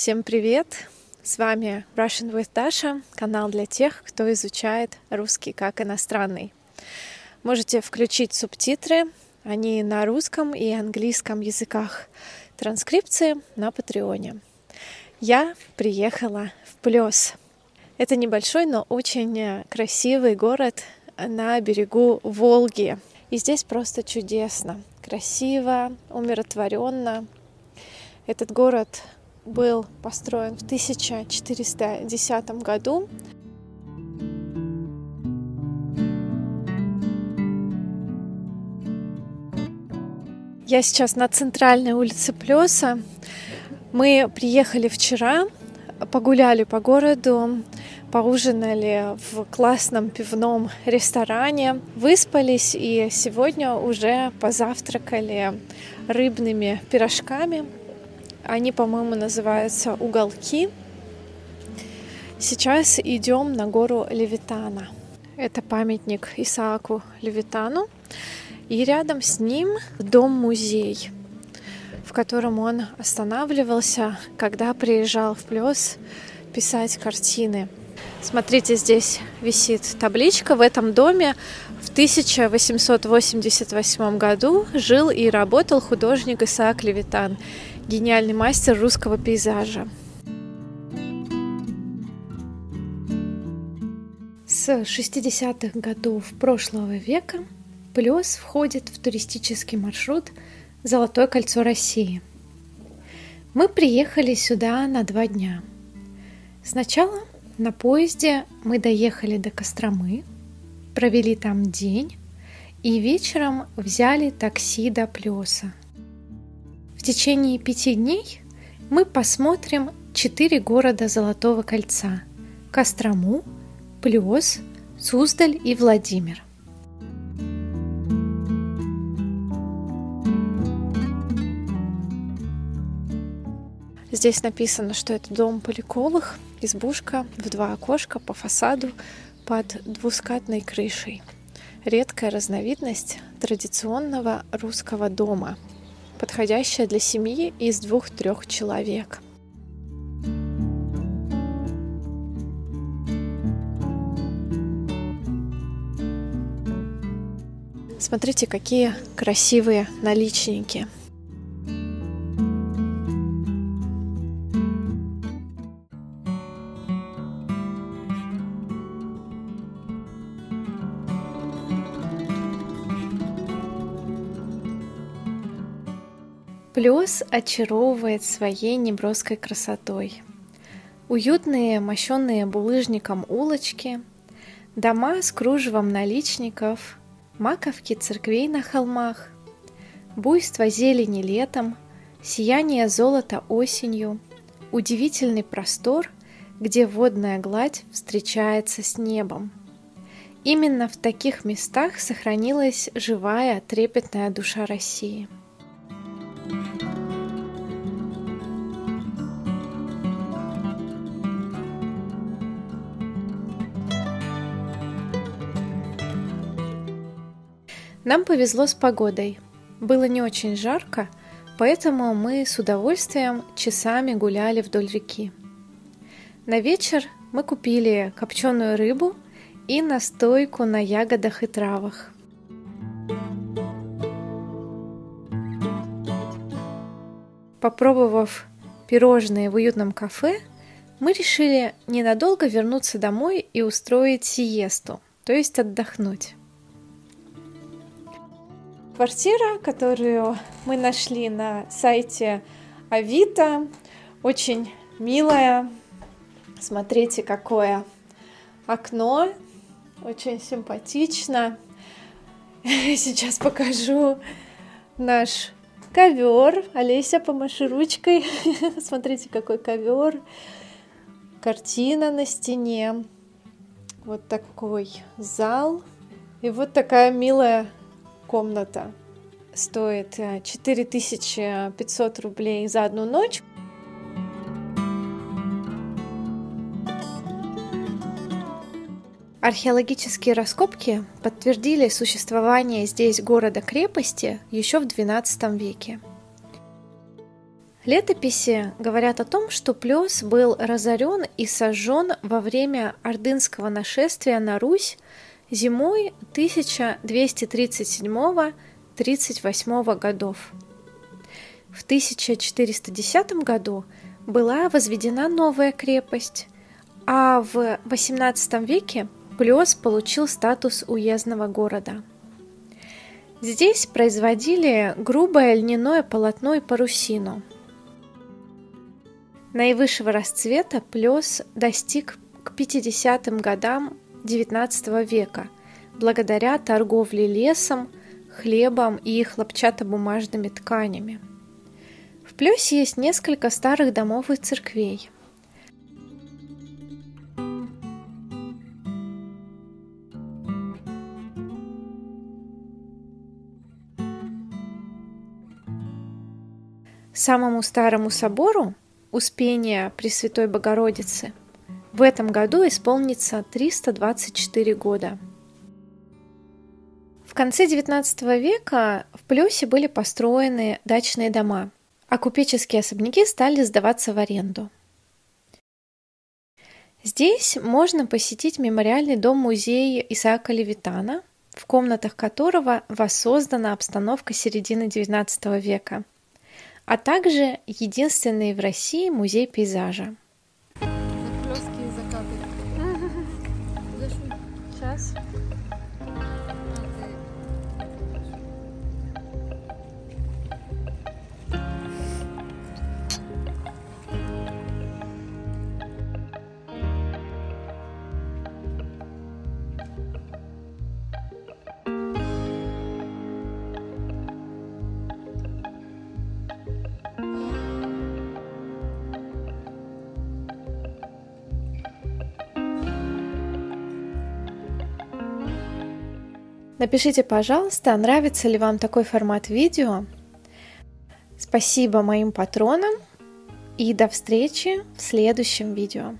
Всем привет! С вами Russian with Dasha, канал для тех, кто изучает русский как иностранный. Можете включить субтитры, они на русском и английском языках, транскрипции на Патреоне. Я приехала в Плёс. Это небольшой, но очень красивый город на берегу Волги. И здесь просто чудесно, красиво, умиротворенно. Этот город был построен в 1410 году. Я сейчас на центральной улице Плёса. Мы приехали вчера, погуляли по городу, поужинали в классном пивном ресторане, выспались и сегодня уже позавтракали рыбными пирожками. Они, по-моему, называются «Уголки». Сейчас идем на гору Левитана. Это памятник Исааку Левитану. И рядом с ним дом-музей, в котором он останавливался, когда приезжал в Плёс писать картины. Смотрите, здесь висит табличка. В этом доме в 1888 году жил и работал художник Исаак Левитан, гениальный мастер русского пейзажа. С 60-х годов прошлого века Плёс входит в туристический маршрут «Золотое кольцо России». Мы приехали сюда на 2 дня. Сначала на поезде мы доехали до Костромы, провели там день и вечером взяли такси до Плёса. В течение 5 дней мы посмотрим 4 города Золотого кольца – Кострому, Плёс, Суздаль и Владимир. Здесь написано, что это дом Поляковых, избушка в 2 окошка по фасаду под двускатной крышей. Редкая разновидность традиционного русского дома, подходящая для семьи из 2-3 человек. Смотрите, какие красивые наличники. Плёс очаровывает своей неброской красотой. Уютные, мощенные булыжником улочки, дома с кружевом наличников, маковки церквей на холмах, буйство зелени летом, сияние золота осенью, удивительный простор, где водная гладь встречается с небом. Именно в таких местах сохранилась живая, трепетная душа России. Нам повезло с погодой. Было не очень жарко, поэтому мы с удовольствием часами гуляли вдоль реки. На вечер мы купили копченую рыбу и настойку на ягодах и травах. Попробовав пирожные в уютном кафе, мы решили ненадолго вернуться домой и устроить сиесту, то есть отдохнуть. Квартира, которую мы нашли на сайте авито, очень милая. Смотрите, какое окно, очень симпатично. Сейчас покажу наш ковер. Олеся, помаши ручкой. Смотрите, какой ковер. Картина на стене. Вот такой зал. И вот такая милая комната. Стоит 4500 рублей за 1 ночь. Археологические раскопки подтвердили существование здесь города-крепости еще в XII веке. Летописи говорят о том, что Плёс был разорен и сожжен во время ордынского нашествия на Русь зимой 1237-38 годов. В 1410 году была возведена новая крепость, а в XVIII веке Плёс получил статус уездного города. Здесь производили грубое льняное полотно и парусину. Наивысшего расцвета Плёс достиг к 50-м годам XIX века благодаря торговле лесом, хлебом и хлопчатобумажными тканями. В Плёсе есть несколько старых домов и церквей. Самому старому собору, Успения Пресвятой Богородицы, в этом году исполнится 324 года. В конце XIX века в Плёсе были построены дачные дома, а купеческие особняки стали сдаваться в аренду. Здесь можно посетить мемориальный дом-музей Исаака Левитана, в комнатах которого воссоздана обстановка середины XIX века, а также единственный в России музей пейзажа. Плёсские закаты. Сейчас. Напишите, пожалуйста, нравится ли вам такой формат видео. Спасибо моим патронам и до встречи в следующем видео.